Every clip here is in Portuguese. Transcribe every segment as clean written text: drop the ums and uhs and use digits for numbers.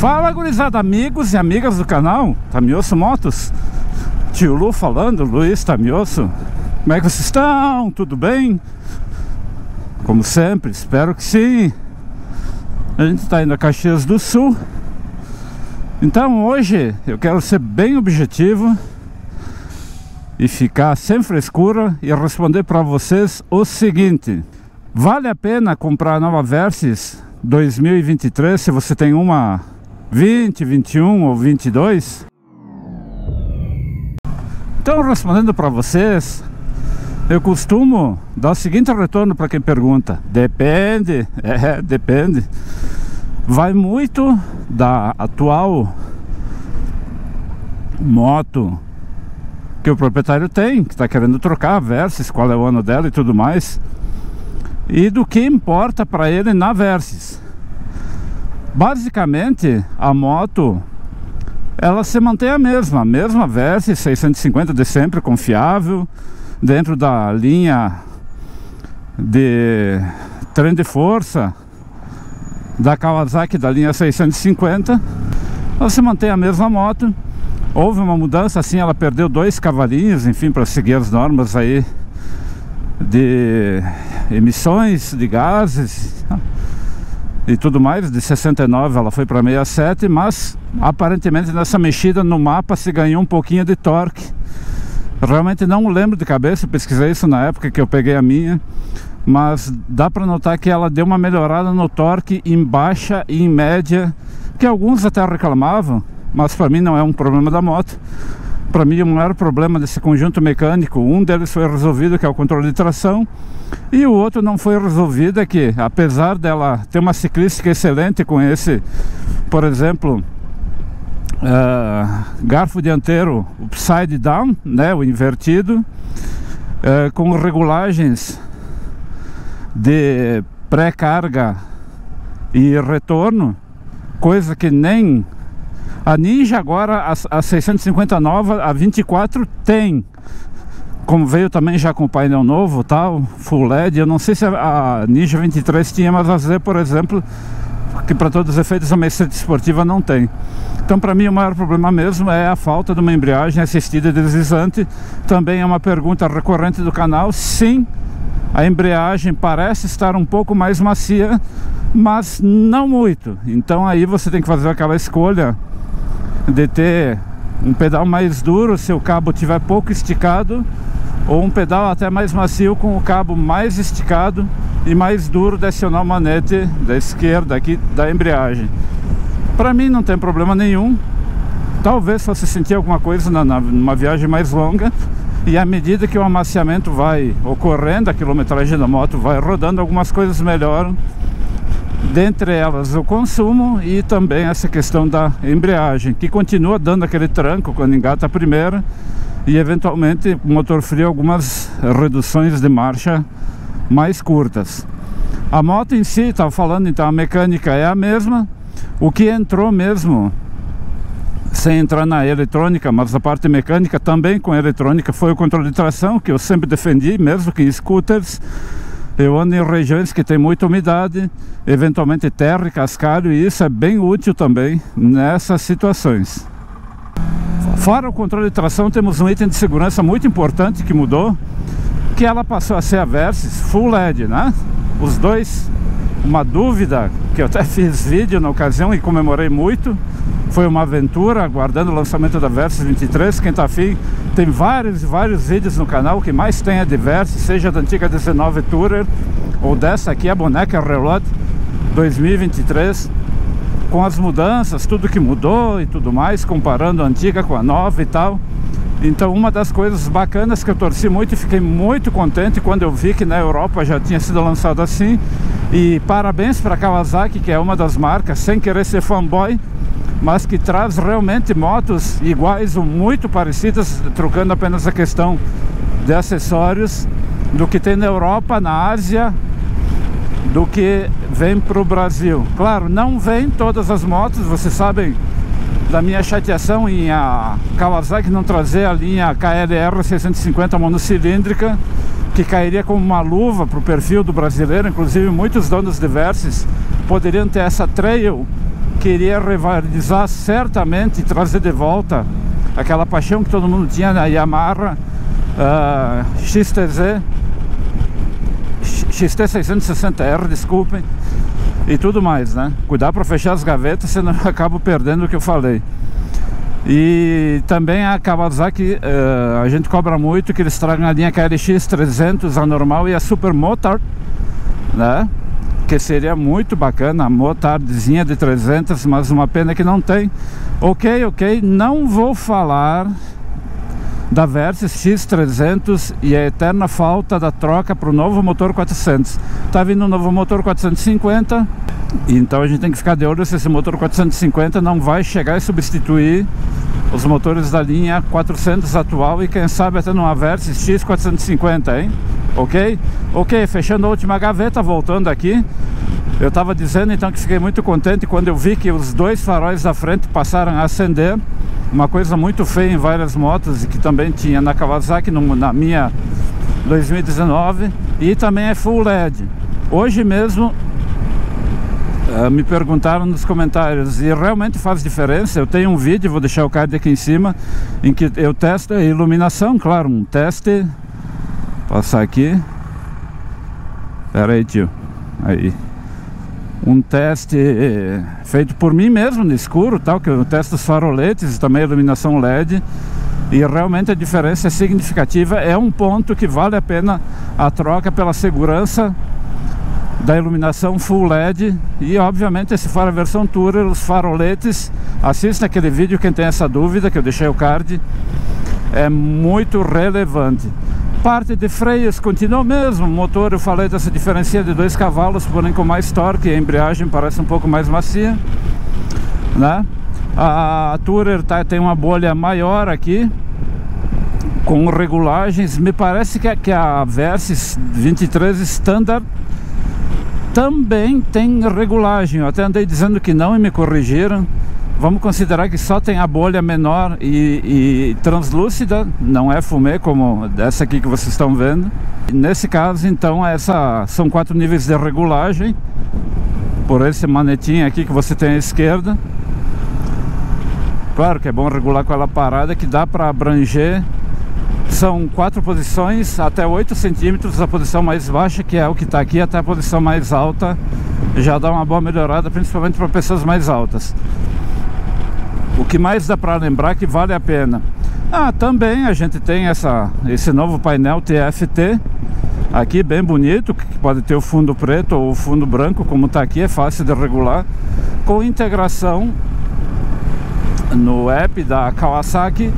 Fala, gurizada, amigos e amigas do canal Tamiosso Motos. Tio Lu falando, Luiz Tamiosso. Como é que vocês estão? Tudo bem? Como sempre, espero que sim. A gente está indo a Caxias do Sul. Então hoje eu quero ser bem objetivo e ficar sem frescura e responder para vocês o seguinte: vale a pena comprar a nova Versys 2023 se você tem uma 20, 21 ou 22? Então, respondendo para vocês, eu costumo dar o seguinte retorno para quem pergunta: depende. É, depende. Vai muito da atual moto que o proprietário tem, que está querendo trocar a Versys, qual é o ano dela e tudo mais, e do que importa para ele na Versys. Basicamente, a moto ela se mantém a mesma Versys 650 de sempre, confiável, dentro da linha de trem de força da Kawasaki, da linha 650. Ela se mantém a mesma moto. Houve uma mudança, assim, ela perdeu 2 cavalinhos, enfim, para seguir as normas aí de emissões de gases e tudo mais. De 69 ela foi para 67, mas aparentemente nessa mexida no mapa se ganhou um pouquinho de torque. Realmente não lembro de cabeça, pesquisei isso na época que eu peguei a minha, mas dá para notar que ela deu uma melhorada no torque em baixa e em média, que alguns até reclamavam, mas para mim não é um problema da moto. Para mim, o maior problema desse conjunto mecânico, um deles foi resolvido, que é o controle de tração, e o outro não foi resolvido, é que apesar dela ter uma ciclística excelente com esse, por exemplo, garfo dianteiro upside down, né, o invertido, com regulagens de pré-carga e retorno, coisa que nem a Ninja agora, a 650 nova, a 24 tem. Como veio também já com painel novo, tal, full LED, eu não sei se a Ninja 23 tinha, mas a Z, por exemplo, que para todos os efeitos a mestre esportiva não tem. Então, para mim, o maior problema mesmo é a falta de uma embreagem assistida e deslizante. Também é uma pergunta recorrente do canal. Sim, a embreagem parece estar um pouco mais macia, mas não muito. Então aí você tem que fazer aquela escolha de ter um pedal mais duro se o cabo tiver pouco esticado, ou um pedal até mais macio com o cabo mais esticado e mais duro, direcionar o manete da esquerda aqui da embreagem. Para mim não tem problema nenhum. Talvez você sentir alguma coisa numa viagem mais longa, e à medida que o amaciamento vai ocorrendo, a quilometragem da moto vai rodando, algumas coisas melhoram, dentre elas o consumo e também essa questão da embreagem, que continua dando aquele tranco quando engata a primeira, e eventualmente motor frio, algumas reduções de marcha mais curtas. A moto em si, estava falando, então a mecânica é a mesma. O que entrou mesmo, sem entrar na eletrônica, mas a parte mecânica também com eletrônica, foi o controle de tração, que eu sempre defendi, mesmo que em scooters. Eu ando em regiões que tem muita umidade, eventualmente terra e cascalho, e isso é bem útil também nessas situações. Fora o controle de tração, temos um item de segurança muito importante que mudou, que ela passou a ser a Versys full LED, né? Os dois, uma dúvida, que eu até fiz vídeo na ocasião e comemorei muito, foi uma aventura, aguardando o lançamento da Versys 23, quem tá afim, tem vários vídeos no canal. O que mais tem é de Versys, seja da antiga 19 Tourer, ou dessa aqui, a boneca Relot 2023, com as mudanças, tudo que mudou e tudo mais, comparando a antiga com a nova e tal. Então, uma das coisas bacanas que eu torci muito e fiquei muito contente quando eu vi que na Europa já tinha sido lançado assim, e parabéns para a Kawasaki, que é uma das marcas, sem querer ser fanboy, mas que traz realmente motos iguais ou muito parecidas, trocando apenas a questão de acessórios, do que tem na Europa, na Ásia, do que vem para o Brasil. Claro, não vem todas as motos, vocês sabem da minha chateação em a Kawasaki não trazer a linha KLR650 monocilíndrica, que cairia como uma luva para o perfil do brasileiro. Inclusive, muitos donos de Versys poderiam ter essa trail queria revitalizar certamente e trazer de volta aquela paixão que todo mundo tinha na Yamaha XTZ, XT660R, desculpem, e tudo mais, né? Cuidar para fechar as gavetas, senão eu acabo perdendo o que eu falei. E também a Kawasaki, a gente cobra muito que eles tragam a linha KLX300, a normal e a Super Motard, né? Que seria muito bacana, a Motardzinha de 300, mas uma pena que não tem. Ok, não vou falar da Versys X300 e a eterna falta da troca para o novo motor 400. Tá vindo um novo motor 450, então a gente tem que ficar de olho se esse motor 450 não vai chegar e substituir os motores da linha 400 atual e quem sabe até numa Versys X450, hein? Ok, fechando a última gaveta, voltando aqui. Eu estava dizendo então que fiquei muito contente quando eu vi que os dois faróis da frente passaram a acender. Uma coisa muito feia em várias motos e que também tinha na Kawasaki, na minha 2019. E também é full LED. Hoje mesmo me perguntaram nos comentários, e realmente faz diferença. Eu tenho um vídeo, vou deixar o card aqui em cima, em que eu testo a iluminação, claro, um teste. Passar aqui. Pera aí, tio. Aí. Um teste feito por mim mesmo no escuro, tal, que eu testo os faroletes e também a iluminação LED. E realmente a diferença é significativa. É um ponto que vale a pena a troca pela segurança da iluminação full LED. E obviamente esse faro versão Tourer, os faroletes. Assista aquele vídeo quem tem essa dúvida, que eu deixei o card. É muito relevante. Parte de freios continua o mesmo. Motor, eu falei dessa diferença de 2 cavalos, porém com mais torque, e a embreagem parece um pouco mais macia, né? A Tourer tem uma bolha maior aqui, com regulagens. Me parece que a Versys 23 Standard também tem regulagem. Eu até andei dizendo que não e me corrigiram. Vamos considerar que só tem a bolha menor e translúcida, não é fumê como essa aqui que vocês estão vendo. E nesse caso, então, são 4 níveis de regulagem, por esse manetinho aqui que você tem à esquerda. Claro que é bom regular com ela parada, que dá para abranger. São 4 posições, até 8 centímetros, a posição mais baixa, que é o que está aqui, até a posição mais alta. Já dá uma boa melhorada, principalmente para pessoas mais altas. O que mais dá para lembrar que vale a pena? Também a gente tem esse novo painel TFT aqui, bem bonito, que pode ter o fundo preto ou o fundo branco, como está aqui, é fácil de regular, com integração no app da Kawasaki,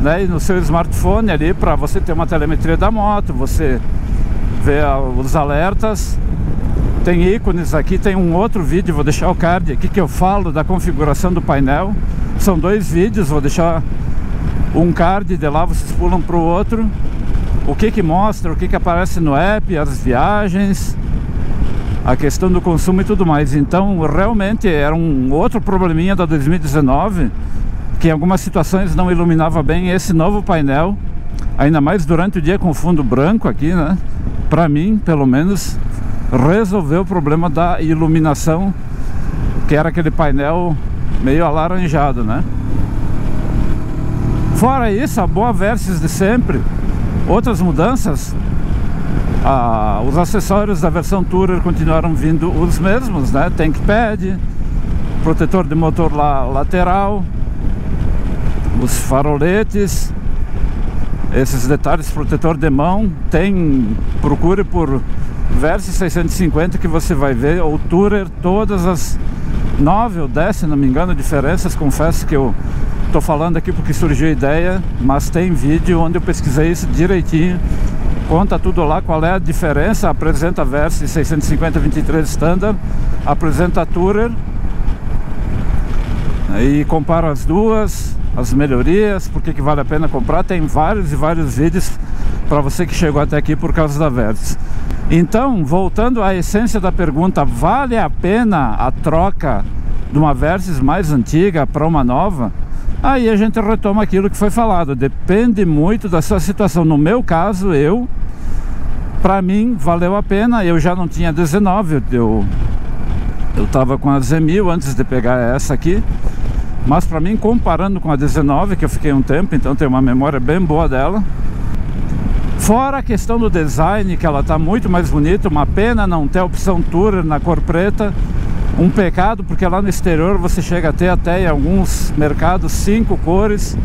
né, e no seu smartphone ali, para você ter uma telemetria da moto, você vê os alertas. Tem ícones aqui, tem um outro vídeo, vou deixar o card aqui, que eu falo da configuração do painel. São 2 vídeos, vou deixar um card, de lá vocês pulam para o outro. O que que mostra, o que que aparece no app, as viagens, a questão do consumo e tudo mais. Então realmente era um outro probleminha da 2019, que em algumas situações não iluminava bem esse novo painel. Ainda mais durante o dia com o fundo branco aqui, né? Para mim, pelo menos, resolveu o problema da iluminação, que era aquele painel meio alaranjado, né? Fora isso, a boa Versys de sempre. Outras mudanças, os acessórios da versão Tourer continuaram vindo os mesmos, né? Tank pad, protetor de motor lateral, os faroletes, esses detalhes, protetor de mão. Procure por Versys 650 que você vai ver, ou Tourer, todas as 9 ou 10, se não me engano, diferenças. Confesso que eu tô falando aqui porque surgiu a ideia, mas tem vídeo onde eu pesquisei isso direitinho, conta tudo lá qual é a diferença. Apresenta a Versys 650 23 Standard, apresenta a Tourer e compara as duas, as melhorias, porque que vale a pena comprar. Tem vários e vários vídeos para você que chegou até aqui por causa da Versys. Então, voltando à essência da pergunta, vale a pena a troca de uma Versys mais antiga para uma nova? Aí a gente retoma aquilo que foi falado, depende muito da sua situação. No meu caso, para mim, valeu a pena. Eu já não tinha 19, eu Eu tava com a Z1000 antes de pegar essa aqui, mas para mim, comparando com a 19, que eu fiquei um tempo, então tem uma memória bem boa dela. Fora a questão do design, que ela tá muito mais bonita. Uma pena não ter a opção Tourer na cor preta. Um pecado, porque lá no exterior você chega a ter até em alguns mercados 5 cores.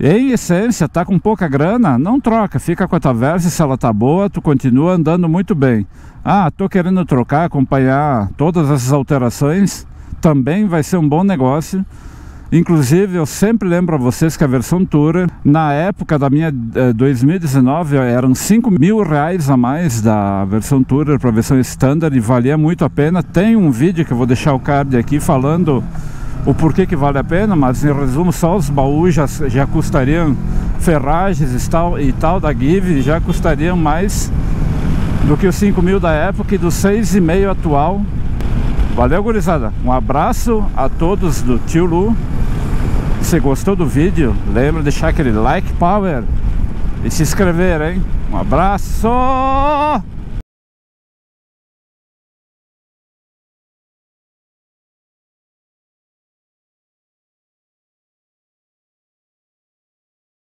Em essência, tá com pouca grana, não troca, fica com a Versys. Se ela tá boa, tu continua andando muito bem. Ah, tô querendo trocar, acompanhar todas essas alterações, também vai ser um bom negócio. Inclusive, eu sempre lembro a vocês que a versão Tourer, na época da minha 2019, eram 5 mil reais a mais da versão Tourer para a versão Standard, e valia muito a pena. Tem um vídeo que eu vou deixar o card aqui falando o porquê que vale a pena, mas em resumo, só os baús já custariam, ferragens e tal da Give já custariam mais do que os 5 mil da época e dos 6,5 atual. Valeu, gurizada, um abraço a todos do Tio Lu. Se gostou do vídeo, lembra de deixar aquele like power e se inscrever, hein? Um abraço!